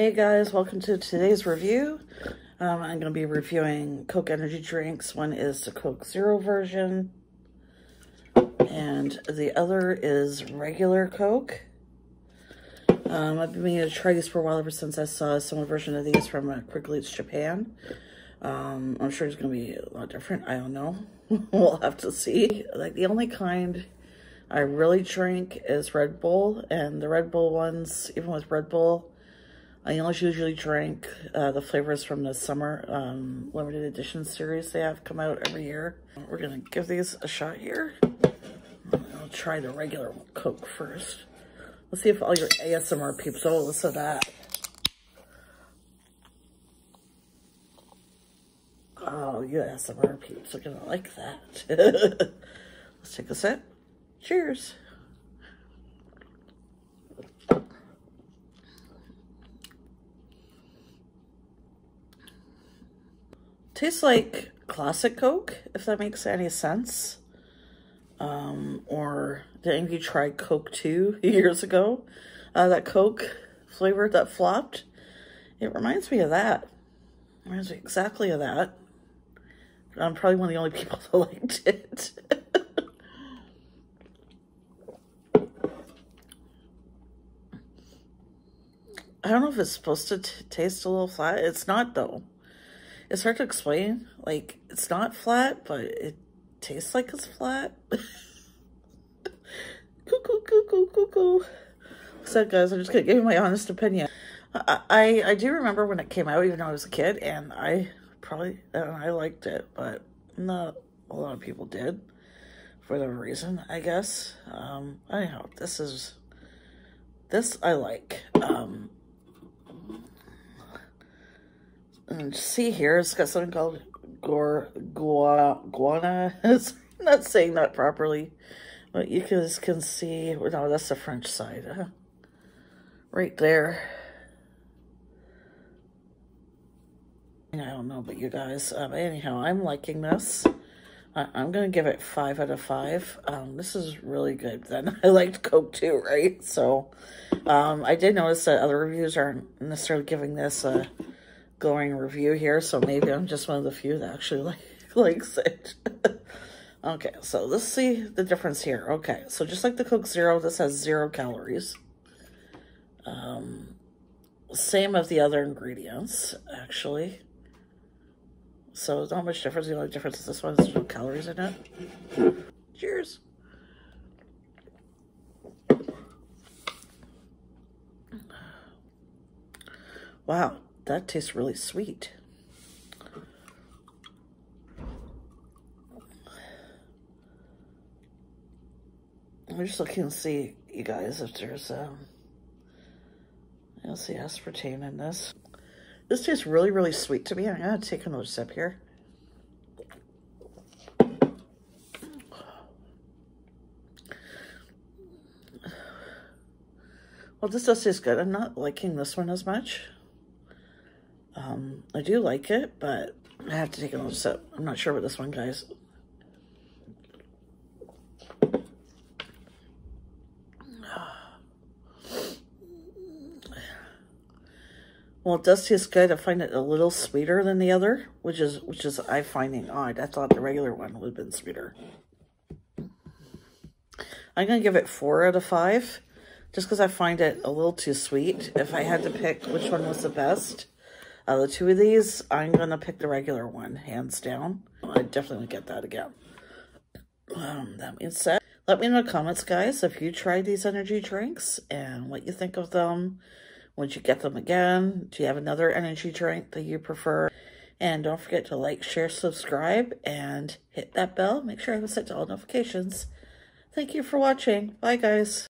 Hey guys, welcome to today's review. I'm going to be reviewing Coke energy drinks. One is the Coke Zero version, and the other is regular Coke. I've been meaning to try these for a while ever since I saw a similar version of these from Quick Loots Japan. I'm sure it's going to be a lot different. I don't know. We'll have to see. Like, the only kind I really drink is Red Bull, and the Red Bull ones, even with Red Bull, I usually drink the flavors from the summer limited edition series they have come out every year. We're going to give these a shot here. I'll try the regular Coke first. Let's see if all your ASMR peeps will listen to that. Oh, you ASMR peeps are going to like that. Let's take a sip. Cheers. Tastes like classic Coke, if that makes any sense. Or did any of you try Coke 2 years ago? That Coke flavor that flopped? It reminds me of that. It reminds me exactly of that. I'm probably one of the only people that liked it. I don't know if it's supposed to taste a little flat. It's not, though. It's hard to explain. Like, it's not flat, but it tastes like it's flat. Cuckoo, cuckoo, cuckoo. So, guys, I'm just going to give you my honest opinion. I do remember when it came out, even though I was a kid, and I liked it, but not a lot of people did for whatever reason, I guess. Anyhow, this I like. And see here, it's got something called guana. It's not saying that properly, but you guys can see. No, that's the French side, huh? Right there. I don't know, but you guys. Anyhow, I'm liking this. I'm gonna give it 5 out of 5. This is really good. Then I liked Coke too, right? So, I did notice that other reviews aren't necessarily giving this a glowing review here, so maybe I'm just one of the few that actually likes it. Okay, so let's see the difference here. Okay, so just like the Coke Zero, this has 0 calories. Same of the other ingredients, actually. So not much difference. The only difference is this one has no calories in it. Cheers. Wow. That tastes really sweet. I'm just looking to see, you guys, if there's, I don't see aspartame in this. This tastes really, really sweet to me. I'm gonna take another sip here. Well, this does taste good. I'm not liking this one as much. I do like it, but I have to take a little sip. I'm not sure about this one, guys. Well, it does taste good. I find it a little sweeter than the other, which is I'm finding odd. I thought the regular one would have been sweeter. I'm going to give it 4 out of 5, just because I find it a little too sweet. If I had to pick which one was the best, out of the two of these, I'm going to pick the regular one, hands down. I definitely would get that again. That being said, let me know in the comments, guys, if you tried these energy drinks and what you think of them. Would you get them again? Do you have another energy drink that you prefer? And don't forget to like, share, subscribe, and hit that bell. Make sure I have it set to all notifications. Thank you for watching. Bye, guys.